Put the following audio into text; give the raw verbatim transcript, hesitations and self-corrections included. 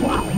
Wow.